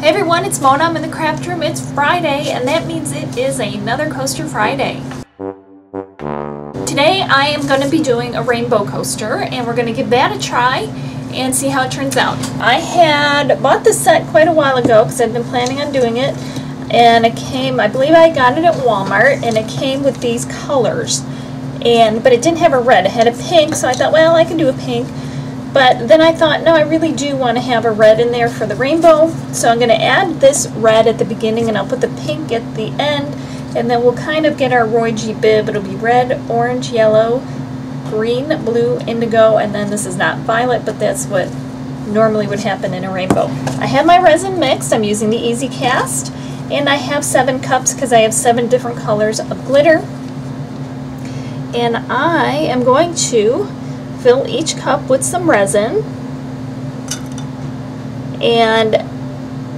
Hey everyone, it's Mona. I'm in the craft room. It's Friday, and that means it is another Coaster Friday. Today I am going to be doing a rainbow coaster, and we're going to give that a try and see how it turns out. I had bought this set quite a while ago because I've been planning on doing it, and it came, I believe I got it at Walmart, and it came with these colors, but it didn't have a red. It had a pink, so I thought, well, I can do a pink. But then I thought, no, I really do want to have a red in there for the rainbow. So I'm going to add this red at the beginning, and I'll put the pink at the end. And then we'll kind of get our ROYGBIV. It'll be red, orange, yellow, green, blue, indigo. And then this is not violet, but that's what normally would happen in a rainbow. I have my resin mixed. I'm using the EasyCast. And I have 7 cups because I have 7 different colors of glitter. And I am going to fill each cup with some resin, and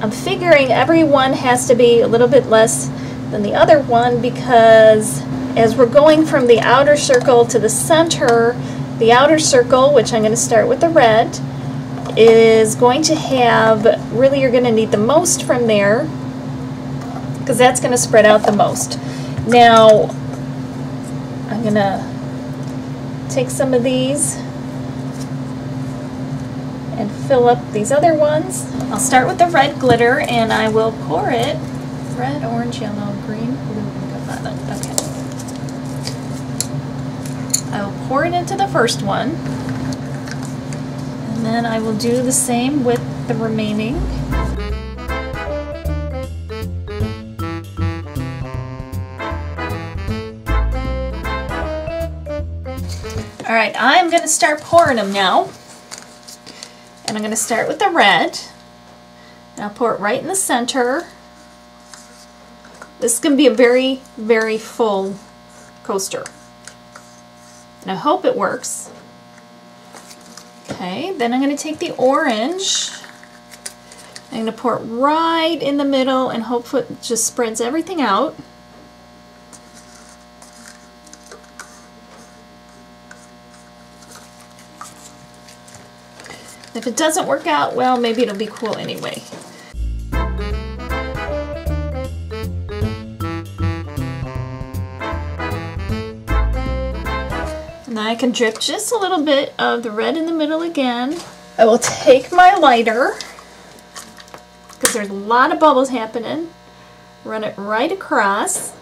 I'm figuring every one has to be a little bit less than the other one, because as we're going from the outer circle to the center, the outer circle, which I'm going to start with the red, is going to have, really you're going to need the most from there, because that's going to spread out the most. Now I'm going to take some of these and fill up these other ones. I'll start with the red glitter, and I will pour it red, orange, yellow, green, blue, violet. Okay. I will pour it into the first one, and then I will do the same with the remaining. Alright, I'm going to start pouring them now, and I'm going to start with the red, and I'll pour it right in the center. This is going to be a very, very full coaster, and I hope it works. Okay, then I'm going to take the orange, I'm going to pour it right in the middle, and hopefully it just spreads everything out. If it doesn't work out, well, maybe it'll be cool anyway. Now I can drip just a little bit of the red in the middle again. I will take my lighter, because there's a lot of bubbles happening. Run it right across,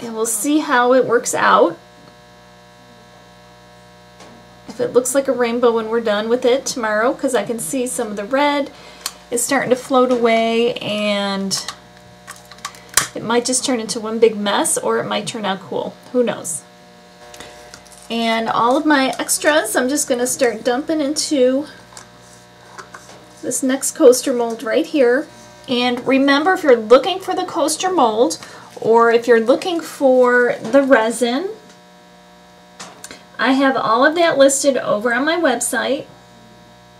and we'll see how it works out. If it looks like a rainbow when we're done with it tomorrow, because I can see some of the red is starting to float away, and it might just turn into one big mess, or it might turn out cool. Who knows? And all of my extras, I'm just going to start dumping into this next coaster mold right here. And remember, if you're looking for the coaster mold, or if you're looking for the resin, I have all of that listed over on my website,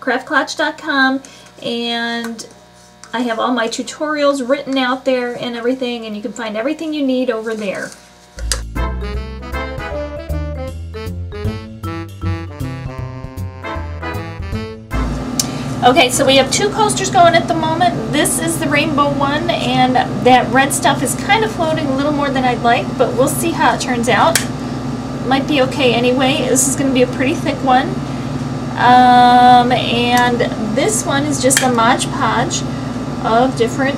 CraftKlatch.com, and I have all my tutorials written out there and everything, and you can find everything you need over there. Okay, so we have 2 coasters going at the moment. This is the rainbow one, and that red stuff is kind of floating a little more than I'd like, but we'll see how it turns out. Might be okay anyway. This is going to be a pretty thick one. And this one is just a Mod Podge of different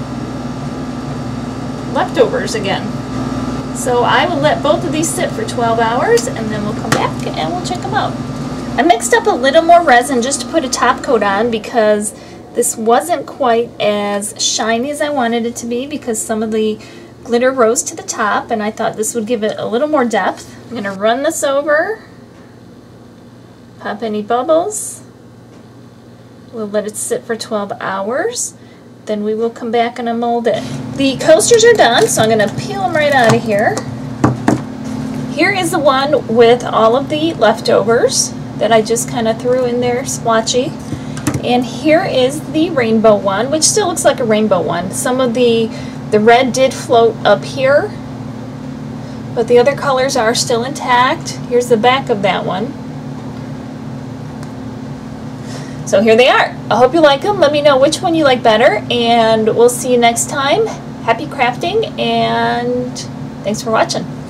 leftovers again. So I will let both of these sit for 12 hours, and then we'll come back and we'll check them out. I mixed up a little more resin just to put a top coat on, because this wasn't quite as shiny as I wanted it to be, because some of the glitter rose to the top, and I thought this would give it a little more depth. I'm going to run this over, pop any bubbles, we'll let it sit for 12 hours, then we will come back and mold it. The coasters are done, so I'm going to peel them right out of here. Here is the one with all of the leftovers that I just kind of threw in there, splotchy. And here is the rainbow one, which still looks like a rainbow one. Some of the red did float up here, but the other colors are still intact. Here's the back of that one. So here they are. I hope you like them. Let me know which one you like better, and we'll see you next time. Happy crafting, and thanks for watching.